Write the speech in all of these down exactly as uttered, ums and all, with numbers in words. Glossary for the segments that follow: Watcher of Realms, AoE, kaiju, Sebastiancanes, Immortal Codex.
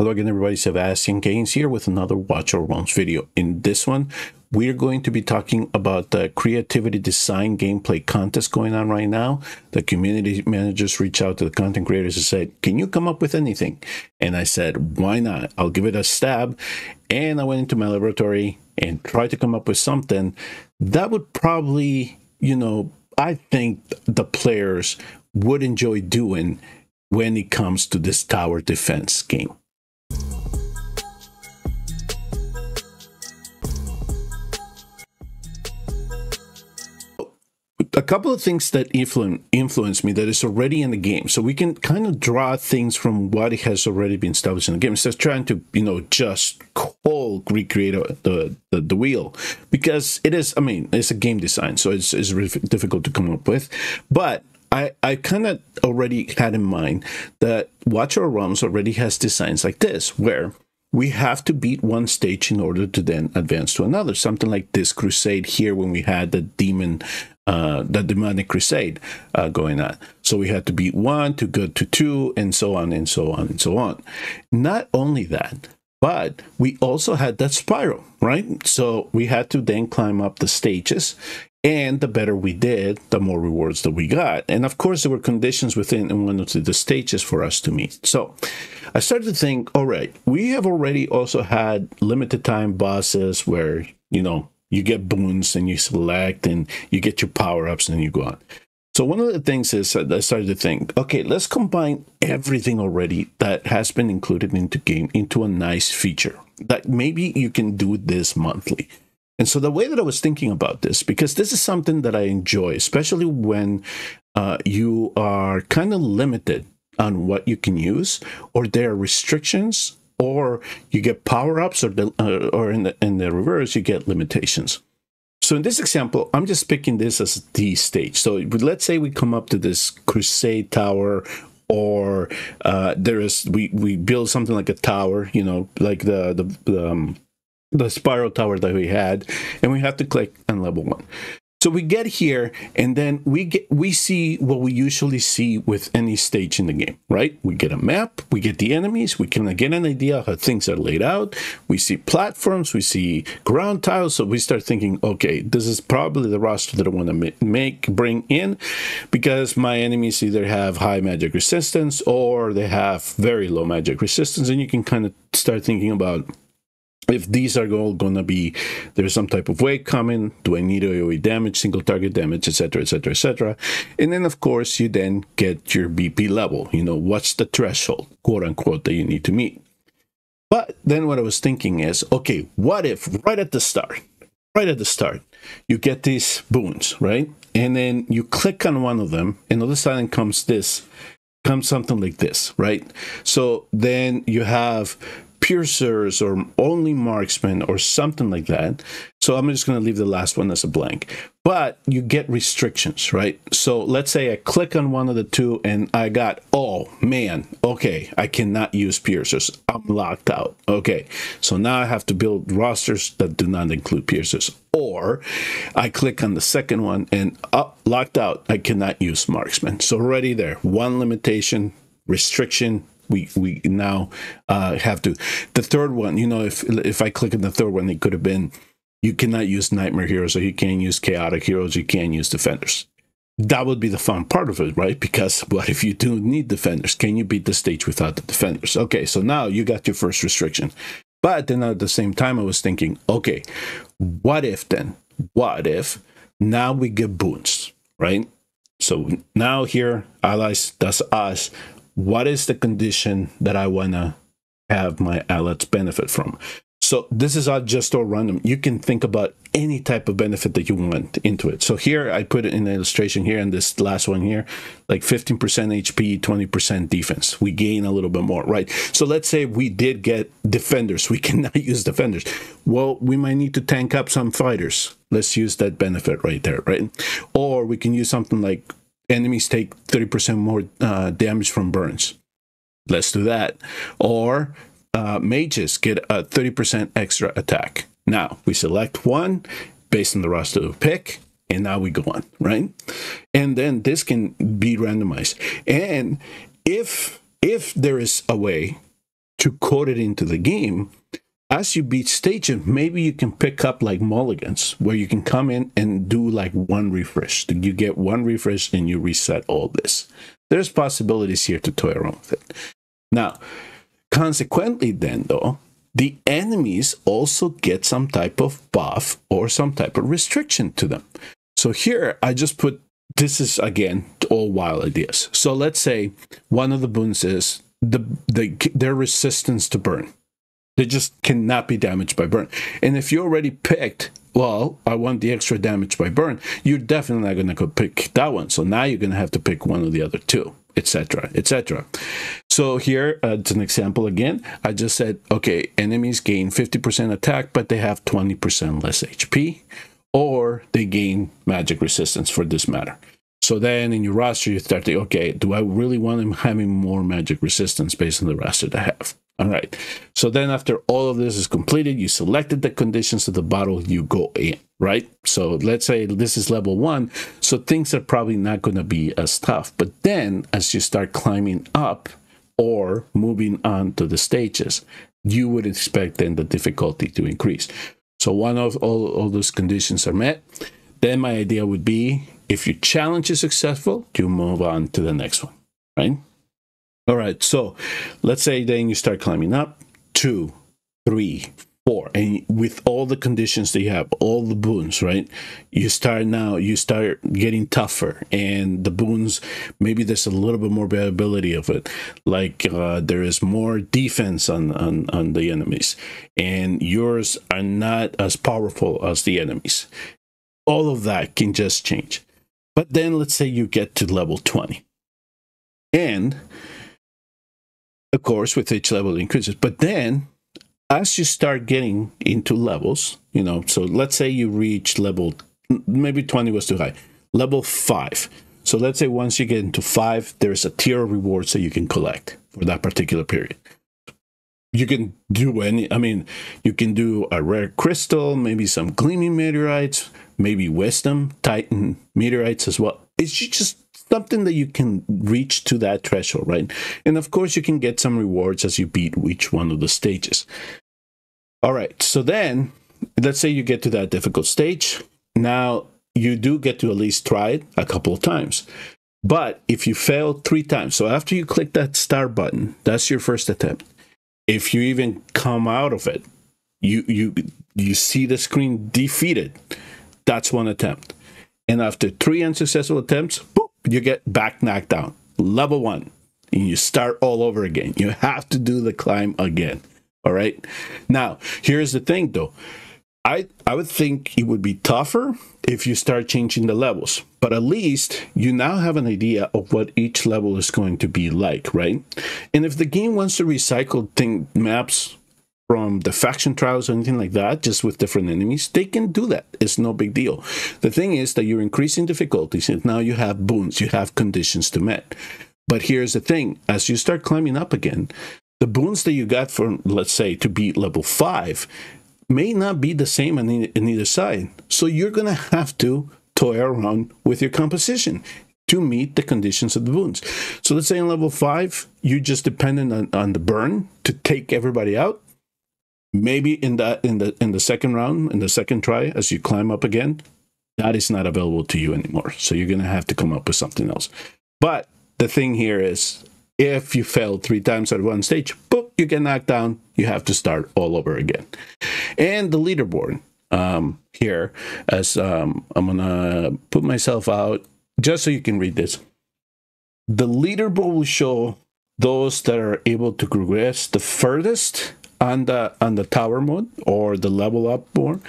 Hello again, everybody. Sebastiancanes here with another Watcher of Realms video. In this one, we're going to be talking about the creativity design gameplay contest going on right now. The community managers reached out to the content creators and said, can you come up with anything? And I said, why not? I'll give it a stab. And I went into my laboratory and tried to come up with something that would probably, you know, I think the players would enjoy doing when it comes to this tower defense game. A couple of things that influ influence me that is already in the game. So we can kind of draw things from what has already been established in the game. Instead of trying to, you know, just cold recreate the, the, the wheel. Because it is, I mean, it's a game design. So it's, it's really difficult to come up with. But I, I kind of already had in mind that Watcher of Realms already has designs like this, where we have to beat one stage in order to then advance to another. Something like this crusade here when we had the demon, uh, the demonic crusade uh, going on. So we had to beat one to go to two and so on and so on and so on. Not only that, but we also had that spiral, right? So we had to then climb up the stages. And the better we did, the more rewards that we got. And of course, there were conditions within one of the stages for us to meet. So I started to think, all right, we have already also had limited time bosses where, you know, you get boons and you select and you get your power-ups and you go on. So one of the things is I started to think, okay, let's combine everything already that has been included into game into a nice feature that maybe you can do this monthly. And so the way that I was thinking about this, because this is something that I enjoy, especially when uh, you are kind of limited on what you can use, or there are restrictions, or you get power-ups, or, the, uh, or in, the, in the reverse, you get limitations. So in this example, I'm just picking this as the stage. So let's say we come up to this Crusade Tower, or uh, there is we, we build something like a tower, you know, like the... the, the um, the spiral tower that we had, and we have to click on level one. So we get here, and then we get we see what we usually see with any stage in the game, right? We get a map, we get the enemies, we can get an idea how things are laid out. We see platforms, we see ground tiles, so we start thinking, okay, this is probably the roster that I want to make, bring in, because my enemies either have high magic resistance or they have very low magic resistance, and you can kind of start thinking about, if these are all going to be, there's some type of wave coming, do I need AoE damage, single target damage, et cetera, et cetera, et cetera. And then, of course, you then get your B P level. You know, what's the threshold, quote unquote, that you need to meet? But then what I was thinking is, okay, what if right at the start, right at the start, you get these boons, right? And then you click on one of them, and all of a sudden comes this, comes something like this, right? So then you have piercers or only marksmen or something like that. So I'm just going to leave the last one as a blank, but you get restrictions, right? So let's say I click on one of the two and I got, oh man, okay, I cannot use piercers. I'm locked out. Okay. So now I have to build rosters that do not include piercers, or I click on the second one and oh, locked out. I cannot use marksmen. So already there, one limitation, restriction. We, we now uh, have to. The third one, you know, if if I click on the third one, it could have been, you cannot use Nightmare Heroes, or you can't use Chaotic Heroes, you can't use Defenders. That would be the fun part of it, right? Because what if you do need Defenders? Can you beat the stage without the Defenders? Okay, so now you got your first restriction. But then at the same time, I was thinking, okay, what if then? What if now we get boons, right? So now here, allies, that's us. What is the condition that I want to have my allies benefit from? So this is all just all random. You can think about any type of benefit that you want into it. So here I put it in the illustration here, and this last one here, like fifteen percent H P, twenty percent defense. We gain a little bit more, right? So let's say we did get defenders. We cannot use defenders. Well, we might need to tank up some fighters. Let's use that benefit right there, right? Or we can use something like enemies take thirty percent more uh, damage from burns. Let's do that. Or uh, mages get a thirty percent extra attack. Now, we select one based on the roster we pick, and now we go on, right? And then this can be randomized. And if, if there is a way to code it into the game, as you beat stages, maybe you can pick up like mulligans, where you can come in and do like one refresh. You get one refresh and you reset all this. There's possibilities here to toy around with it. Now, consequently then though, the enemies also get some type of buff or some type of restriction to them. So here I just put, this is again, all wild ideas. So let's say one of the boons is the, the their resistance to burn. They just cannot be damaged by burn. And if you already picked, well, I want the extra damage by burn, you're definitely not going to go pick that one. So now you're going to have to pick one of the other two, et cetera, et cetera. So here, uh, it's an example again. I just said, okay, enemies gain fifty percent attack, but they have twenty percent less H P, or they gain magic resistance for this matter. So then in your roster, you start to, okay, do I really want them having more magic resistance based on the roster that I have? All right. So then after all of this is completed, you selected the conditions of the battle, you go in, right? So let's say this is level one. So things are probably not going to be as tough. But then as you start climbing up or moving on to the stages, you would expect then the difficulty to increase. So one of all, all those conditions are met. Then my idea would be, if your challenge is successful, you move on to the next one, right? All right, so let's say then you start climbing up, two, three, four, and with all the conditions that you have, all the boons, right? You start now, you start getting tougher, and the boons, maybe there's a little bit more variability of it, like uh, there is more defense on, on, on the enemies, and yours are not as powerful as the enemies. All of that can just change. But then let's say you get to level twenty. And of course, with each level it increases. But then as you start getting into levels, you know, so let's say you reach level, maybe twenty was too high, level five. So let's say once you get into five, there's a tier of rewards that you can collect for that particular period. You can do any, I mean, you can do a rare crystal, maybe some gleaming meteorites, maybe wisdom, titan meteorites as well. It's just something that you can reach to that threshold, right? And of course, you can get some rewards as you beat each one of the stages. All right, so then, let's say you get to that difficult stage. Now, you do get to at least try it a couple of times. But if you fail three times, so after you click that start button, that's your first attempt. If you even come out of it, you, you, you see the screen defeated. That's one attempt. And after three unsuccessful attempts, boop, you get back knocked down. Level one. And you start all over again. You have to do the climb again. All right. Now, here's the thing, though. I, I would think it would be tougher if you start changing the levels. But at least you now have an idea of what each level is going to be like, right? And if the game wants to recycle thing, maps from the faction trials or anything like that, just with different enemies, they can do that. It's no big deal. The thing is that you're increasing difficulties, and now you have boons, you have conditions to met. But here's the thing, as you start climbing up again, the boons that you got from, let's say, to beat level five may not be the same on, e on either side. So you're going to have to toy around with your composition to meet the conditions of the boons. So let's say in level five, you're just dependent on, on the burn to take everybody out. Maybe in that in the in the second round, in the second try, as you climb up again, that is not available to you anymore. So you're gonna have to come up with something else. But the thing here is, if you fail three times at one stage, boop, you get knocked down. You have to start all over again. And the leaderboard um, here, as um, I'm gonna put myself out just so you can read this. The leaderboard will show those that are able to progress the furthest on the on the tower mode or the level up mode,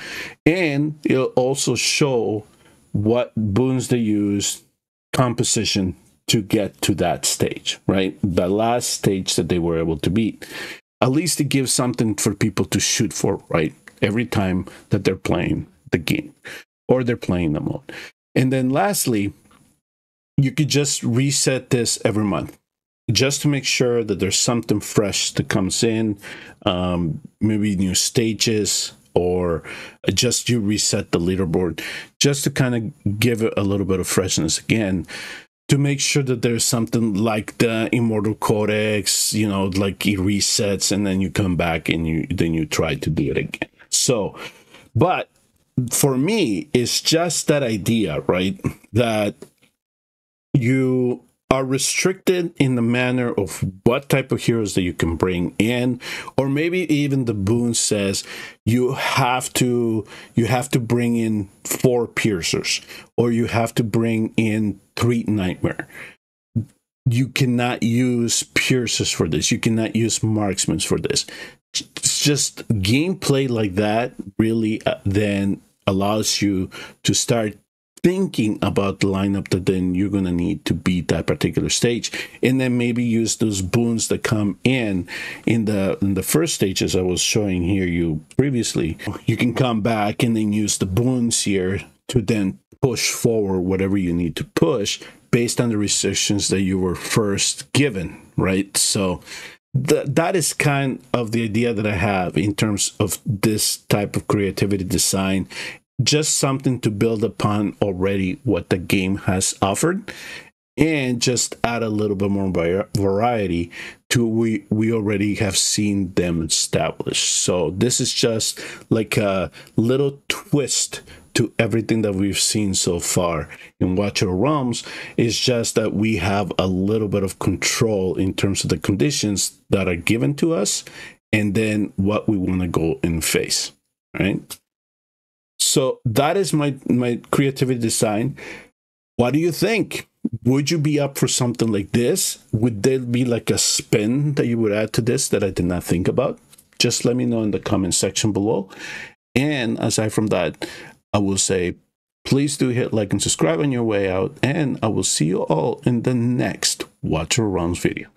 and it'll also show what boons they use composition to get to that stage, right? The last stage that they were able to beat. At least it gives something for people to shoot for, right? Every time that they're playing the game or they're playing the mode. And then lastly, you could just reset this every month, just to make sure that there's something fresh that comes in, um, maybe new stages, or just you reset the leaderboard, just to kind of give it a little bit of freshness again, to make sure that there's something like the Immortal Codex, you know, like it resets and then you come back and you then you try to do it again. So, but for me, it's just that idea, right? That you are restricted in the manner of what type of heroes that you can bring in, or maybe even the boon says you have to you have to bring in four piercers, or you have to bring in three nightmare. You cannot use piercers for this. You cannot use marksmen for this. It's just gameplay like that really uh, then allows you to start thinking about the lineup that then you're going to need to beat that particular stage, and then maybe use those boons that come in in the in the first stage, as I was showing here you previously. You can come back and then use the boons here to then push forward whatever you need to push based on the restrictions that you were first given, right? So Th that is kind of the idea that I have in terms of this type of creativity design. Just something to build upon already what the game has offered, and just add a little bit more variety to we we already have seen them established. So this is just like a little twist to everything that we've seen so far in Watcher of Realms. Is just that we have a little bit of control in terms of the conditions that are given to us, and then what we want to go and face, right? So that is my, my creativity design. What do you think? Would you be up for something like this? Would there be like a spin that you would add to this that I did not think about? Just let me know in the comment section below. And aside from that, I will say, please do hit like and subscribe on your way out, and I will see you all in the next Watcher of Realms video.